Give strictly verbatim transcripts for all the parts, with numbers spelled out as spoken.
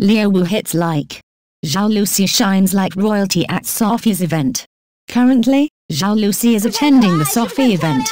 Leo Wu hits like. Zhao Lusi shines like royalty at Sofy's event. Currently, Zhao Lusi is attending the Sofy event.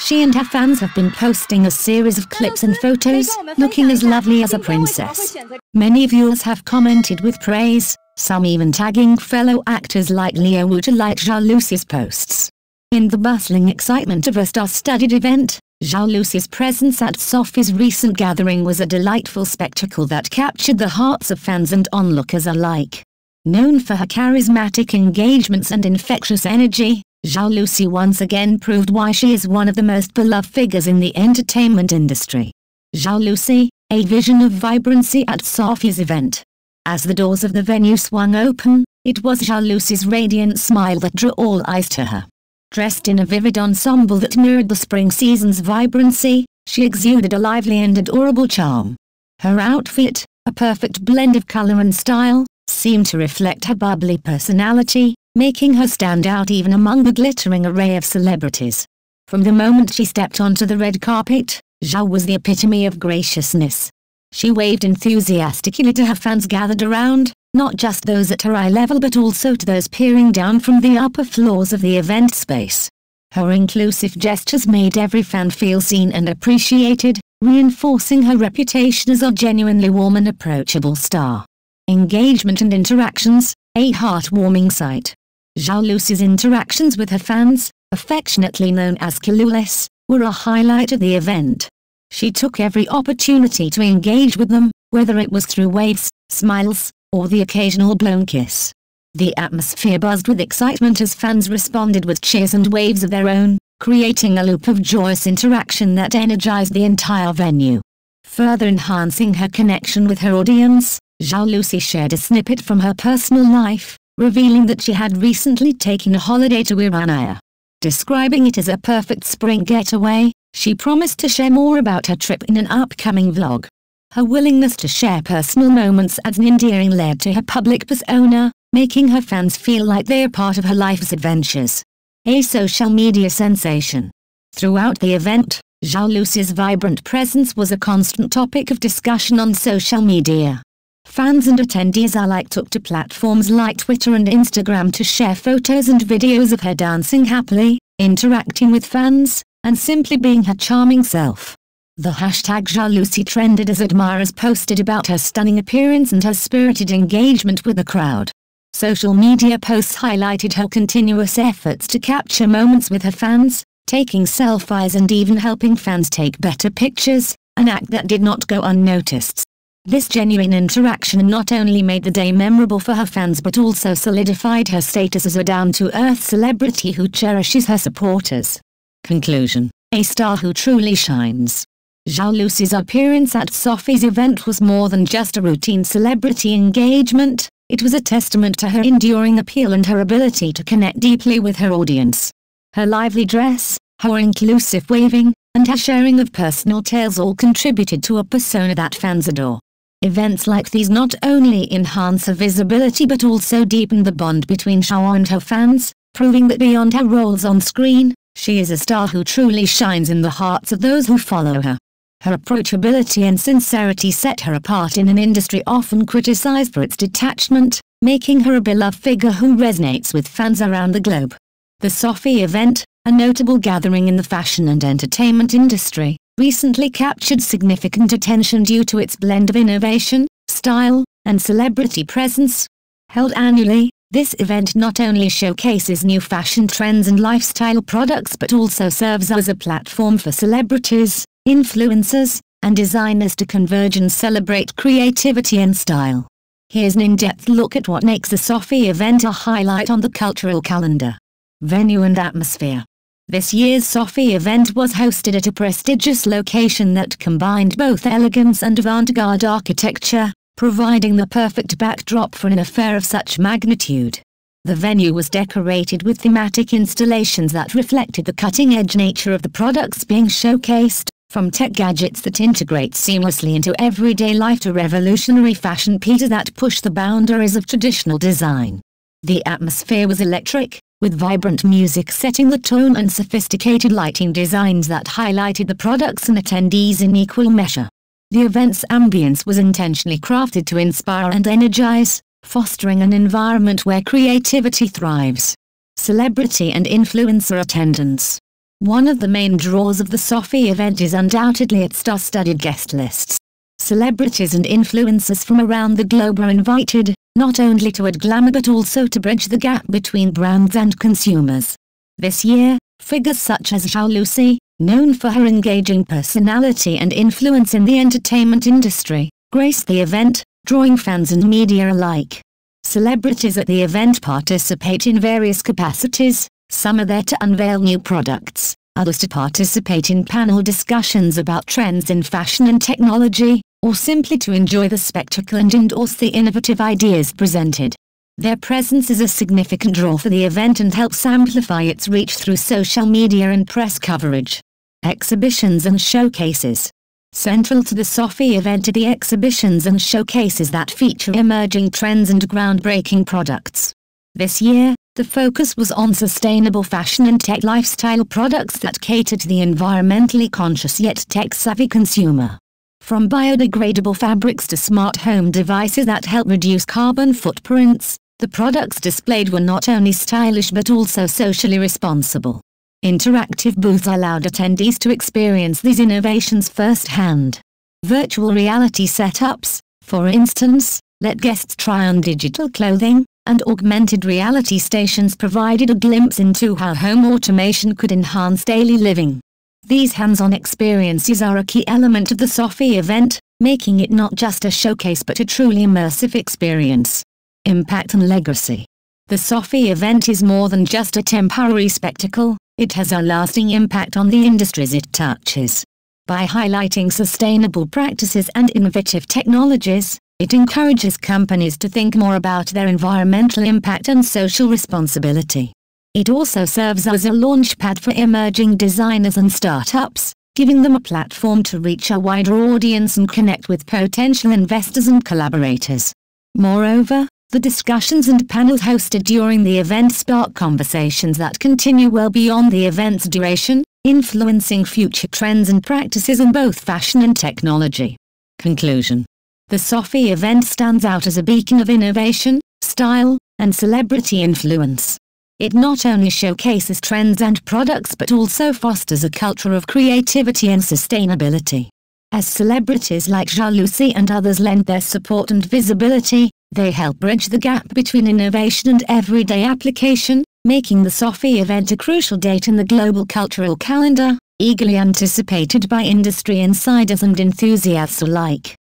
She and her fans have been posting a series of clips and photos, looking as lovely as a princess. Many viewers have commented with praise, some even tagging fellow actors like Leo Wu to like Zhao Lusi's posts. In the bustling excitement of a star-studded event, Zhao Lusi's presence at Sofy's recent gathering was a delightful spectacle that captured the hearts of fans and onlookers alike. Known for her charismatic engagements and infectious energy, Zhao Lusi once again proved why she is one of the most beloved figures in the entertainment industry. Zhao Lusi, a vision of vibrancy at Sofy's event. As the doors of the venue swung open, it was Zhao Lusi's radiant smile that drew all eyes to her. Dressed in a vivid ensemble that mirrored the spring season's vibrancy, she exuded a lively and adorable charm. Her outfit, a perfect blend of color and style, seemed to reflect her bubbly personality, making her stand out even among the glittering array of celebrities. From the moment she stepped onto the red carpet, Zhao was the epitome of graciousness. She waved enthusiastically to her fans gathered around, not just those at her eye level but also to those peering down from the upper floors of the event space. Her inclusive gestures made every fan feel seen and appreciated, reinforcing her reputation as a genuinely warm and approachable star. Engagement and interactions, a heartwarming sight. Zhao Lusi's interactions with her fans, affectionately known as Kalulis, were a highlight of the event. She took every opportunity to engage with them, whether it was through waves, smiles, or the occasional blown kiss. The atmosphere buzzed with excitement as fans responded with cheers and waves of their own, creating a loop of joyous interaction that energized the entire venue. Further enhancing her connection with her audience, Zhao Lusi shared a snippet from her personal life, revealing that she had recently taken a holiday to Iran. Describing it as a perfect spring getaway, she promised to share more about her trip in an upcoming vlog. Her willingness to share personal moments as an endearing led to her public persona, making her fans feel like they are part of her life's adventures. A social media sensation. Throughout the event, Zhao Lusi's vibrant presence was a constant topic of discussion on social media. Fans and attendees alike took to platforms like Twitter and Instagram to share photos and videos of her dancing happily, interacting with fans, and simply being her charming self. The hashtag Zhao Lusi trended as admirers posted about her stunning appearance and her spirited engagement with the crowd. Social media posts highlighted her continuous efforts to capture moments with her fans, taking selfies and even helping fans take better pictures, an act that did not go unnoticed. This genuine interaction not only made the day memorable for her fans but also solidified her status as a down-to-earth celebrity who cherishes her supporters. Conclusion: a star who truly shines. Zhao Lusi's appearance at Sofy's event was more than just a routine celebrity engagement, it was a testament to her enduring appeal and her ability to connect deeply with her audience. Her lively dress, her inclusive waving, and her sharing of personal tales all contributed to a persona that fans adore. Events like these not only enhance her visibility but also deepen the bond between Zhao and her fans, proving that beyond her roles on screen, she is a star who truly shines in the hearts of those who follow her. Her approachability and sincerity set her apart in an industry often criticized for its detachment, making her a beloved figure who resonates with fans around the globe. The Sofy event, a notable gathering in the fashion and entertainment industry, recently captured significant attention due to its blend of innovation, style, and celebrity presence. Held annually, this event not only showcases new fashion trends and lifestyle products but also serves as a platform for celebrities, influencers, and designers to converge and celebrate creativity and style. Here's an in-depth look at what makes the Sofy event a highlight on the cultural calendar. Venue and atmosphere. This year's Sofy event was hosted at a prestigious location that combined both elegance and avant-garde architecture, providing the perfect backdrop for an affair of such magnitude. The venue was decorated with thematic installations that reflected the cutting-edge nature of the products being showcased, from tech gadgets that integrate seamlessly into everyday life to revolutionary fashion pieces that push the boundaries of traditional design. The atmosphere was electric, with vibrant music setting the tone and sophisticated lighting designs that highlighted the products and attendees in equal measure. The event's ambience was intentionally crafted to inspire and energize, fostering an environment where creativity thrives. Celebrity and influencer attendance. One of the main draws of the Sofy event is undoubtedly its star-studded guest lists. Celebrities and influencers from around the globe are invited, not only to add glamour but also to bridge the gap between brands and consumers. This year, figures such as Zhao Lusi, known for her engaging personality and influence in the entertainment industry, graced the event, drawing fans and media alike. Celebrities at the event participate in various capacities. Some are there to unveil new products, others to participate in panel discussions about trends in fashion and technology, or simply to enjoy the spectacle and endorse the innovative ideas presented. Their presence is a significant draw for the event and helps amplify its reach through social media and press coverage. Exhibitions and showcases. Central to the Sofy event are the exhibitions and showcases that feature emerging trends and groundbreaking products. This year, the focus was on sustainable fashion and tech lifestyle products that cater to the environmentally conscious yet tech-savvy consumer. From biodegradable fabrics to smart home devices that help reduce carbon footprints, the products displayed were not only stylish but also socially responsible. Interactive booths allowed attendees to experience these innovations firsthand. Virtual reality setups, for instance, let guests try on digital clothing, and augmented reality stations provided a glimpse into how home automation could enhance daily living. These hands-on experiences are a key element of the Sofy event, making it not just a showcase but a truly immersive experience. Impact and legacy. The Sofy event is more than just a temporary spectacle, it has a lasting impact on the industries it touches. By highlighting sustainable practices and innovative technologies, it encourages companies to think more about their environmental impact and social responsibility. It also serves as a launchpad for emerging designers and startups, giving them a platform to reach a wider audience and connect with potential investors and collaborators. Moreover, the discussions and panels hosted during the event spark conversations that continue well beyond the event's duration, influencing future trends and practices in both fashion and technology. Conclusion. The Sofy event stands out as a beacon of innovation, style, and celebrity influence. It not only showcases trends and products but also fosters a culture of creativity and sustainability. As celebrities like Zhao Lusi and others lend their support and visibility, they help bridge the gap between innovation and everyday application, making the Sofy event a crucial date in the global cultural calendar, eagerly anticipated by industry insiders and enthusiasts alike.